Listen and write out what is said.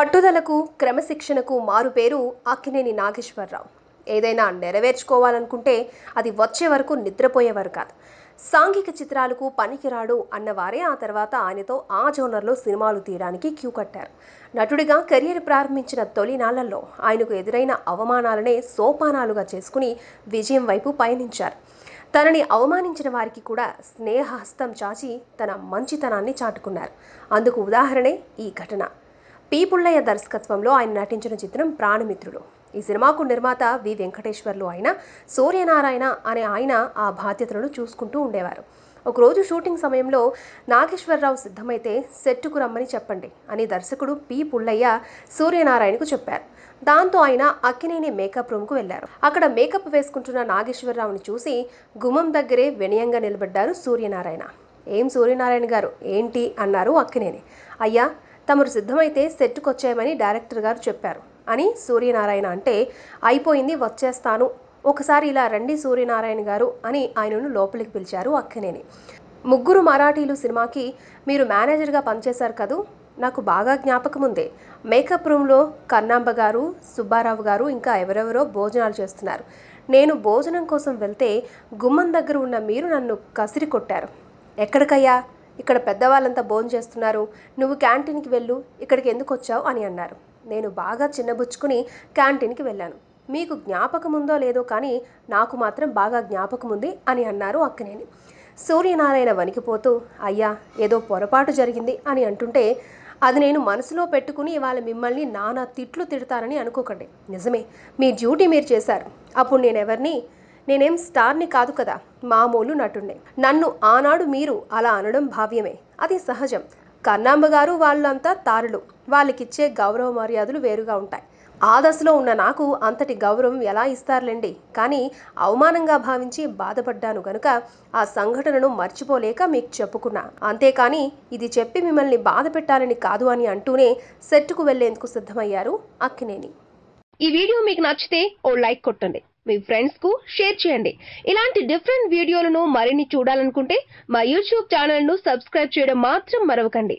పట్టుదలకు క్రమశిక్షణకు మారుపేరు అక్కినేని నాగేశ్వరరావు. ఏదైనా నెరవేర్చుకోవాలనుకుంటే అది వచ్చే వరకు నిద్రపోయేవారు కాదు. సాంఘిక చిత్రాలకు పనికిరాడు అన్నవారే ఆ తర్వాత ఆయనతో ఆ జోనర్లో సినిమాలు తీయడానికి క్యూ కట్టారు. నటుడిగా కెరీర్ ప్రారంభించిన తొలినాళ్లలో ఆయనకు ఎదురైన అవమానాలనే సోపానాలుగా చేసుకుని విజయం వైపు పయనించారు. తనని అవమానించిన వారికి కూడా స్నేహహస్తం చాచి తన మంచితనాన్ని చాటుకున్నారు. అందుకు ఉదాహరణే ఈ ఘటన. పి. పుల్లయ్య దర్శకత్వంలో ఆయన నటించిన చిత్రం ప్రాణమిత్రుడు. ఈ సినిమాకు నిర్మాత వి. వెంకటేశ్వర్లు అయిన సూర్యనారాయణ అనే ఆయన ఆ బాధ్యతలను చూసుకుంటూ ఉండేవారు. ఒకరోజు షూటింగ్ సమయంలో నాగేశ్వరరావు సిద్ధమైతే సెట్టుకు రమ్మని చెప్పండి అని దర్శకుడు పి. పుల్లయ్య సూర్యనారాయణకు చెప్పారు. దాంతో ఆయన అక్కినేని మేకప్ రూమ్కు వెళ్లారు. అక్కడ మేకప్ వేసుకుంటున్న నాగేశ్వరరావుని చూసి గుమ్మం దగ్గరే వినయంగా నిలబడ్డారు సూర్యనారాయణ. "ఏం సూర్యనారాయణ గారు, ఏంటి?" అన్నారు అక్కినేని. "అయ్యా, తమరు సిద్ధమైతే సెట్టుకొచ్చామని డైరెక్టర్ గారు చెప్పారు" అని సూర్యనారాయణ అంటే, "అయిపోయింది, వచ్చేస్తాను, ఒకసారి ఇలా రండి సూర్యనారాయణ గారు" అని ఆయనను లోపలికి పిలిచారు అక్కినేని. "ముగ్గురు మరాఠీలు సినిమాకి మీరు మేనేజర్గా పనిచేశారు కదూ, నాకు బాగా జ్ఞాపకం ఉంది. మేకప్ రూమ్లో కన్నాంబ గారు, సుబ్బారావు గారు, ఇంకా ఎవరెవరో భోజనాలు చేస్తున్నారు. నేను భోజనం కోసం వెళ్తే గుమ్మం దగ్గర ఉన్న మీరు నన్ను కసిరి కొట్టారు. "ఎక్కడికయ్యా, ఇక్కడ పెద్దవాళ్ళంతా భోజనం చేస్తున్నారు, నువ్వు క్యాంటీన్కి వెళ్ళు, ఇక్కడికి ఎందుకు వచ్చావు" అని అన్నారు. నేను బాగా చిన్నబుచ్చుకుని క్యాంటీన్కి వెళ్ళాను. "మీకు జ్ఞాపకం ఉందో లేదో కానీ నాకు మాత్రం బాగా జ్ఞాపకం ఉంది" అని అన్నారు అక్కినేని. సూర్యనారాయణ వణికిపోతూ, "అయ్యా, ఏదో పొరపాటు జరిగింది" అని అంటుంటే, "అది నేను మనసులో పెట్టుకుని ఇవాళ మిమ్మల్ని నానా తిట్లు తిడతానని అనుకోకండి. నిజమే, మీ డ్యూటీ మీరు చేశారు. అప్పుడు నేనేం స్టార్ని కాదు కదా, మామూలు నటుండే. నన్ను ఆనాడు మీరు అలా అనడం భావ్యమే, అది సహజం. కన్నాంబ గారు వాళ్ళంతా తారులు, వాళ్ళకిచ్చే గౌరవ మర్యాదలు వేరుగా ఉంటాయి. ఆ దశలో ఉన్న నాకు అంతటి గౌరవం ఎలా ఇస్తారులేండి, కానీ అవమానంగా భావించి బాధపడ్డాను కనుక ఆ సంఘటనను మర్చిపోలేక మీకు చెప్పుకున్నా, అంతేకాని ఇది చెప్పి మిమ్మల్ని బాధ పెట్టాలని కాదు" అని అంటూనే సెట్కు వెళ్లేందుకు సిద్ధమయ్యారు అక్కినేని. ఈ వీడియో మీకు నచ్చితే ఓ లైక్ కొట్టండి, మీ ఫ్రెండ్స్కు షేర్ చేయండి. ఇలాంటి డిఫరెంట్ వీడియోలను మరిన్ని చూడాలనుకుంటే మా యూట్యూబ్ ఛానల్ను సబ్స్క్రైబ్ చేయడం మాత్రం మరవకండి.